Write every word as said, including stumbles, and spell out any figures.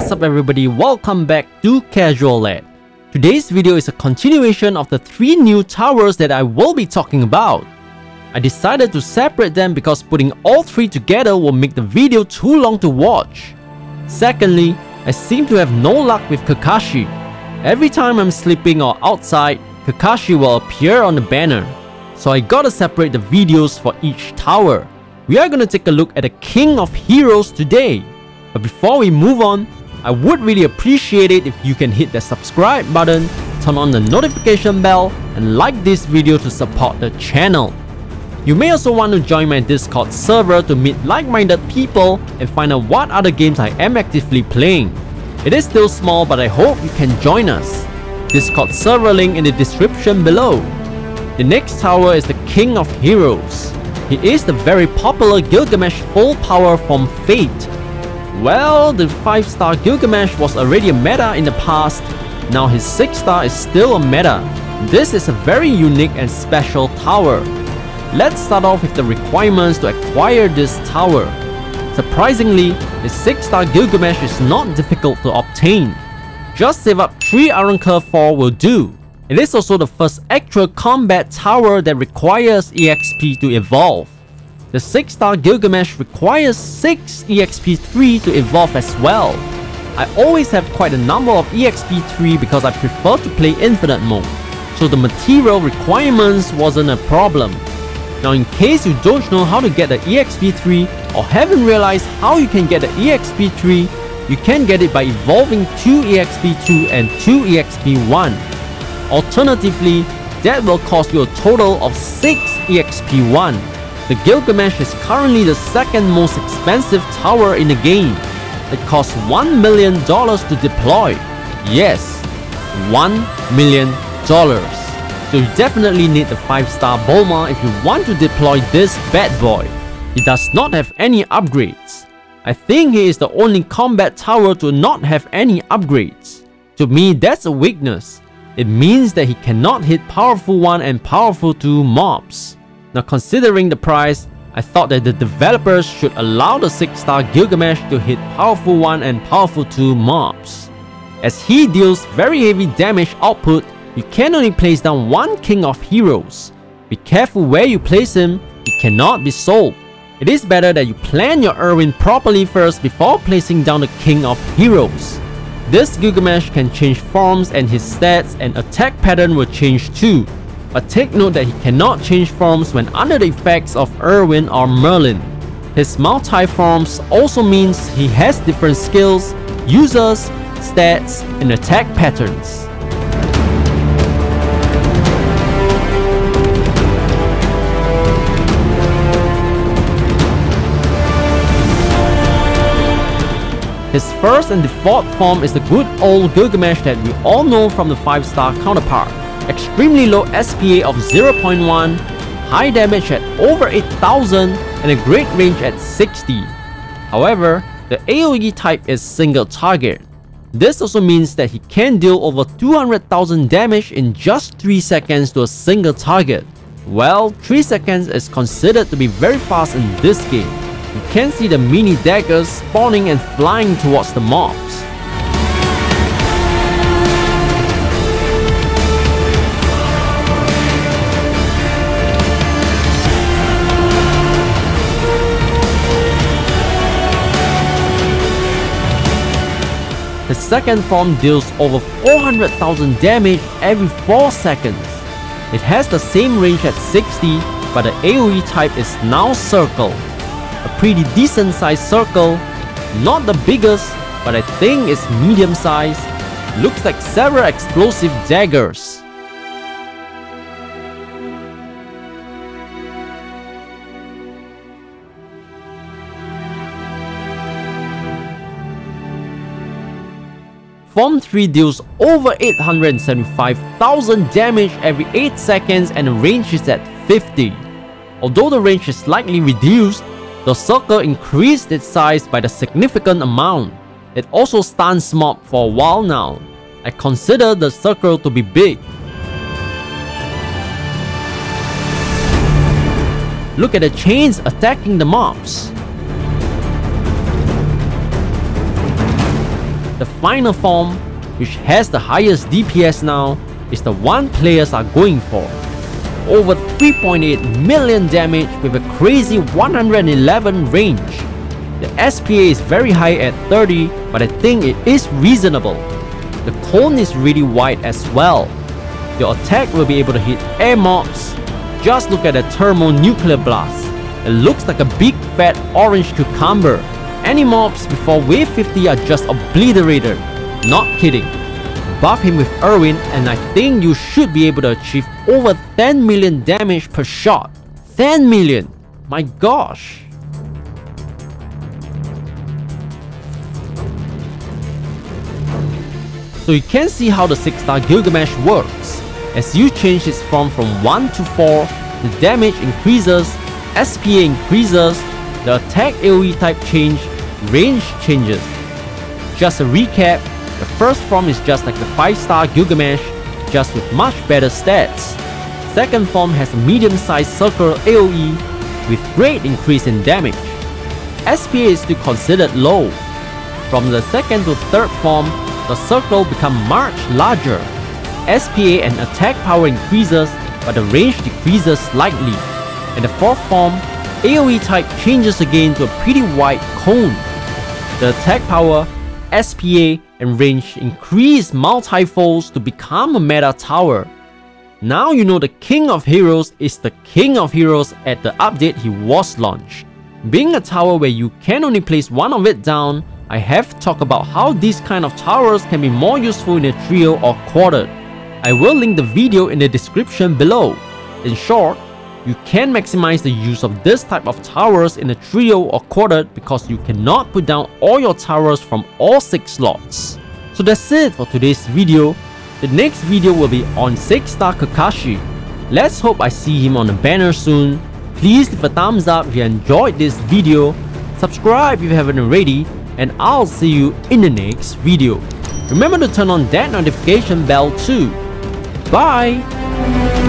What's up everybody, welcome back to Casualed. Today's video is a continuation of the three new towers that I will be talking about. I decided to separate them because putting all three together will make the video too long to watch. Secondly, I seem to have no luck with Kakashi. Every time I'm sleeping or outside, Kakashi will appear on the banner. So I gotta separate the videos for each tower. We are gonna take a look at the King of Heroes today. But before we move on, I would really appreciate it if you can hit the subscribe button, turn on the notification bell, and like this video to support the channel. You may also want to join my Discord server to meet like-minded people and find out what other games I am actively playing. It is still small, but I hope you can join us. Discord server link in the description below. The next tower is the King of Heroes. He is the very popular Gilgamesh full power from Fate. Well, the five star Gilgamesh was already a meta in the past, now his six star is still a meta. This is a very unique and special tower. Let's start off with the requirements to acquire this tower. Surprisingly, the six star Gilgamesh is not difficult to obtain. Just save up three Iron Curve four will do. It is also the first actual combat tower that requires E X P to evolve. The six star Gilgamesh requires six E X P three to evolve as well. I always have quite a number of E X P three because I prefer to play infinite mode, so the material requirements wasn't a problem. Now in case you don't know how to get the E X P three or haven't realized how you can get the E X P three, you can get it by evolving two E X P two and two E X P one. Alternatively, that will cost you a total of six E X P one. The Gilgamesh is currently the second most expensive tower in the game. It costs one million dollars to deploy. Yes, one million dollars. So you definitely need the five star Bulma if you want to deploy this bad boy. He does not have any upgrades. I think he is the only combat tower to not have any upgrades. To me, that's a weakness. It means that he cannot hit powerful one and powerful two mobs. Now considering the price, I thought that the developers should allow the six star Gilgamesh to hit powerful one and powerful two mobs. As he deals very heavy damage output, you can only place down one King of Heroes. Be careful where you place him, he cannot be sold. It is better that you plan your Erwin properly first before placing down the King of Heroes. This Gilgamesh can change forms and his stats and attack pattern will change too. But take note that he cannot change forms when under the effects of Erwin or Merlin. His multi-forms also means he has different skills, users, stats, and attack patterns. His first and default form is the good old Gilgamesh that we all know from the five star counterpart. Extremely low S P A of zero point one, high damage at over eight thousand, and a great range at sixty. However, the A O E type is single target. This also means that he can deal over two hundred thousand damage in just three seconds to a single target. Well, three seconds is considered to be very fast in this game. You can see the mini daggers spawning and flying towards the mobs. His second form deals over four hundred thousand damage every four seconds. It has the same range at sixty, but the A O E type is now circle. A pretty decent sized circle, not the biggest, but I think it's medium sized. Looks like several explosive daggers. Form three deals over eight hundred seventy-five thousand damage every eight seconds and the range is at fifty. Although the range is slightly reduced, the circle increased its size by the significant amount. It also stuns mob for a while now. I consider the circle to be big. Look at the chains attacking the mobs. The final form, which has the highest D P S now, is the one players are going for. Over three point eight million damage with a crazy one hundred eleven range. The S P A is very high at thirty, but I think it is reasonable. The cone is really wide as well. Your attack will be able to hit air mobs. Just look at the thermonuclear blast. It looks like a big fat orange cucumber. Any mobs before wave fifty are just obliterated. Not kidding. Buff him with Erwin and I think you should be able to achieve over ten million damage per shot. ten million! My gosh! So you can see how the six star Gilgamesh works. As you change its form from one to four, the damage increases, S P A increases, the attack AoE type change, range changes. Just a recap, the first form is just like the five star Gilgamesh, just with much better stats. Second form has a medium-sized circle AoE, with great increase in damage. S P A is still considered low. From the second to third form, the circle becomes much larger. S P A and attack power increases, but the range decreases slightly. In the fourth form, AoE type changes again to a pretty wide cone. The attack power, S P A and range increase multi-folds to become a meta tower. Now you know the King of Heroes is the King of Heroes at the update he was launched. Being a tower where you can only place one of it down, I have talked about how these kind of towers can be more useful in a trio or quartet. I will link the video in the description below. In short, you can maximize the use of this type of towers in a trio or quartet because you cannot put down all your towers from all six slots. So that's it for today's video. The next video will be on six star Kakashi. Let's hope I see him on the banner soon. Please leave a thumbs up if you enjoyed this video. Subscribe if you haven't already, and I'll see you in the next video. Remember to turn on that notification bell too. Bye!